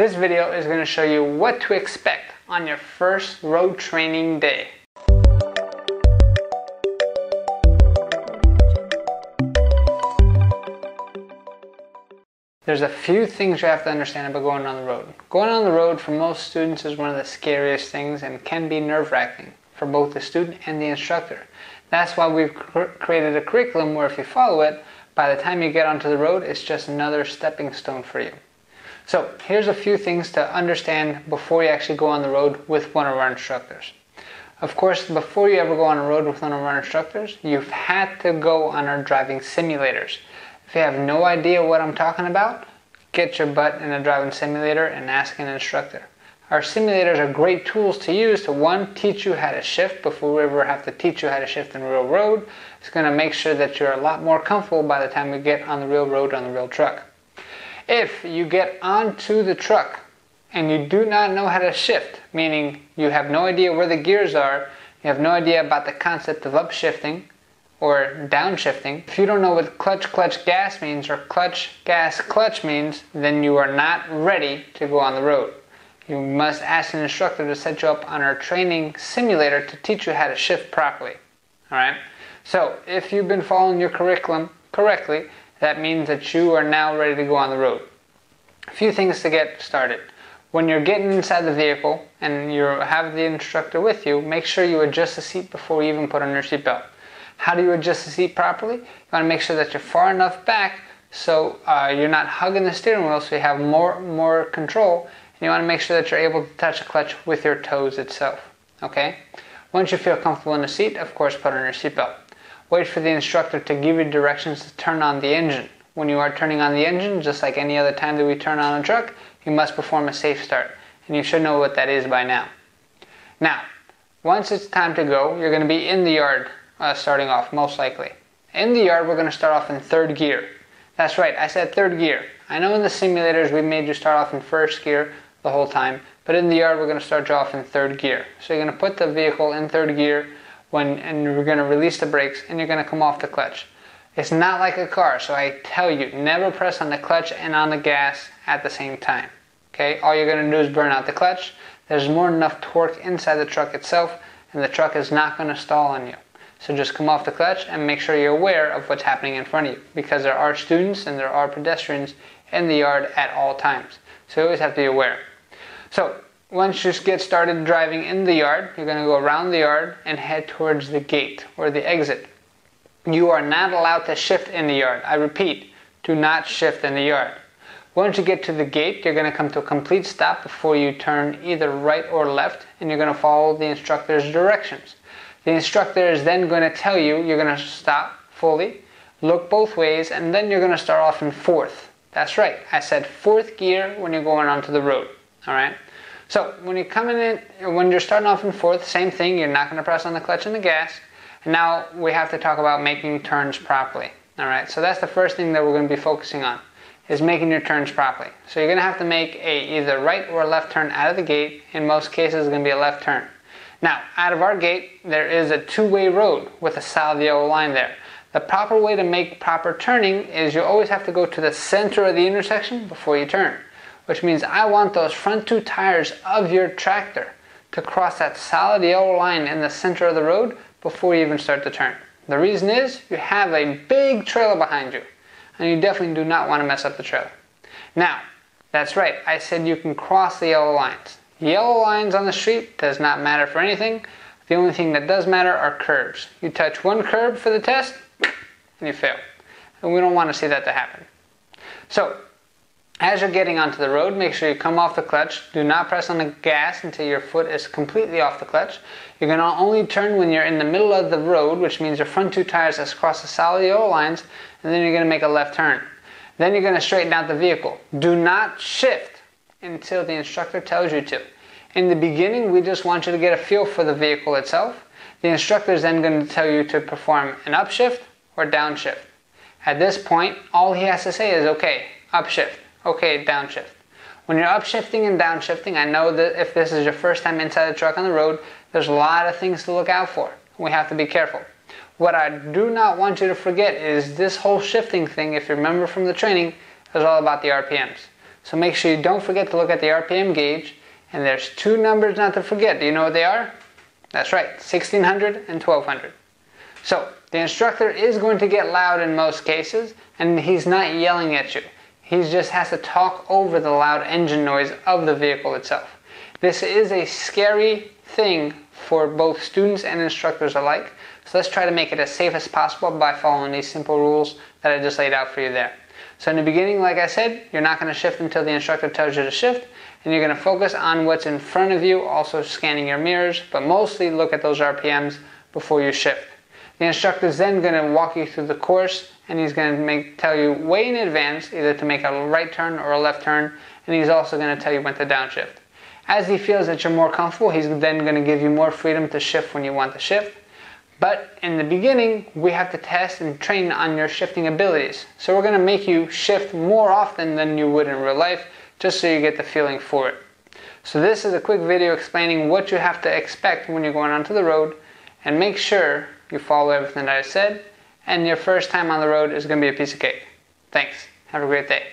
This video is going to show you what to expect on your first road training day. There's a few things you have to understand about going on the road. Going on the road for most students is one of the scariest things and can be nerve-wracking for both the student and the instructor. That's why we've created a curriculum where if you follow it, by the time you get onto the road, it's just another stepping stone for you. So here's a few things to understand before you actually go on the road with one of our instructors. Of course, before you ever go on a road with one of our instructors, you've had to go on our driving simulators. If you have no idea what I'm talking about, get your butt in a driving simulator and ask an instructor. Our simulators are great tools to use to, one, teach you how to shift before we ever have to teach you how to shift in real road. It's going to make sure that you're a lot more comfortable by the time we get on the real road on the real truck. If you get onto the truck and you do not know how to shift, meaning you have no idea where the gears are, you have no idea about the concept of upshifting or downshifting, if you don't know what clutch gas means or clutch gas clutch means, then you are not ready to go on the road. You must ask an instructor to set you up on our training simulator to teach you how to shift properly. Alright? So if you've been following your curriculum correctly, that means that you are now ready to go on the road. A few things to get started. When you're getting inside the vehicle and you have the instructor with you, make sure you adjust the seat before you even put on your seatbelt. How do you adjust the seat properly? You want to make sure that you're far enough back so you're not hugging the steering wheel, so you have more control. And you want to make sure that you're able to touch the clutch with your toes itself. Okay? Once you feel comfortable in the seat, of course, put on your seatbelt. Wait for the instructor to give you directions to turn on the engine. When you are turning on the engine, just like any other time that we turn on a truck, you must perform a safe start. And you should know what that is by now. Now, once it's time to go, you're going to be in the yard. Starting off, most likely. In the yard, we're going to start off in third gear. That's right, I said third gear. I know in the simulators we made you start off in first gear the whole time, but in the yard we're going to start you off in third gear. So you're going to put the vehicle in third gear and you're going to release the brakes and you're going to come off the clutch. It's not like a car, so I tell you, never press on the clutch and on the gas at the same time. Okay? All you're going to do is burn out the clutch. There's more than enough torque inside the truck itself, and the truck is not going to stall on you. So just come off the clutch and make sure you're aware of what's happening in front of you, because there are students and there are pedestrians in the yard at all times. So you always have to be aware. So once you get started driving in the yard, you're going to go around the yard and head towards the gate or the exit. You are not allowed to shift in the yard. I repeat, do not shift in the yard. Once you get to the gate, you're going to come to a complete stop before you turn either right or left, and you're going to follow the instructor's directions. The instructor is then going to tell you, you're going to stop fully, look both ways, and then you're going to start off in fourth. That's right, I said fourth gear when you're going onto the road. Alright? So, when you're starting off in fourth, same thing, you're not going to press on the clutch and the gas. And now we have to talk about making turns properly. Alright? So that's the first thing that we're going to be focusing on, is making your turns properly. So you're going to have to make either right or left turn out of the gate. In most cases, it's going to be a left turn. Now, out of our gate, there is a two-way road with a solid yellow line there. The proper way to make proper turning is you always have to go to the center of the intersection before you turn, which means I want those front two tires of your tractor to cross that solid yellow line in the center of the road before you even start to turn. The reason is you have a big trailer behind you, and you definitely do not want to mess up the trailer. Now, that's right, I said you can cross the yellow lines. Yellow lines on the street does not matter for anything. The only thing that does matter are curbs. You touch one curb for the test, and you fail. And we don't want to see that to happen. So, as you're getting onto the road, make sure you come off the clutch. Do not press on the gas until your foot is completely off the clutch. You're going to only turn when you're in the middle of the road, which means your front two tires has crossed the solid yellow lines, and then you're going to make a left turn. Then you're going to straighten out the vehicle. Do not shift until the instructor tells you to. In the beginning, we just want you to get a feel for the vehicle itself. The instructor is then going to tell you to perform an upshift or downshift. At this point, all he has to say is, okay, upshift, okay, downshift. When you're upshifting and downshifting, I know that if this is your first time inside the truck on the road, there's a lot of things to look out for. We have to be careful. What I do not want you to forget is this whole shifting thing, if you remember from the training, is all about the RPMs. So make sure you don't forget to look at the RPM gauge. And there's two numbers not to forget. Do you know what they are? That's right, 1600 and 1200. So the instructor is going to get loud in most cases, and he's not yelling at you. He just has to talk over the loud engine noise of the vehicle itself. This is a scary thing for both students and instructors alike. So let's try to make it as safe as possible by following these simple rules that I just laid out for you there. So in the beginning, like I said, you're not going to shift until the instructor tells you to shift, and you're going to focus on what's in front of you, also scanning your mirrors, but mostly look at those RPMs before you shift. The instructor is then going to walk you through the course, and he's going to tell you way in advance either to make a right turn or a left turn, and he's also going to tell you when to downshift. As he feels that you're more comfortable, he's then going to give you more freedom to shift when you want to shift. But in the beginning, we have to test and train on your shifting abilities. So we're going to make you shift more often than you would in real life, just so you get the feeling for it. So this is a quick video explaining what you have to expect when you're going onto the road, and make sure you follow everything that I said, and your first time on the road is going to be a piece of cake. Thanks. Have a great day.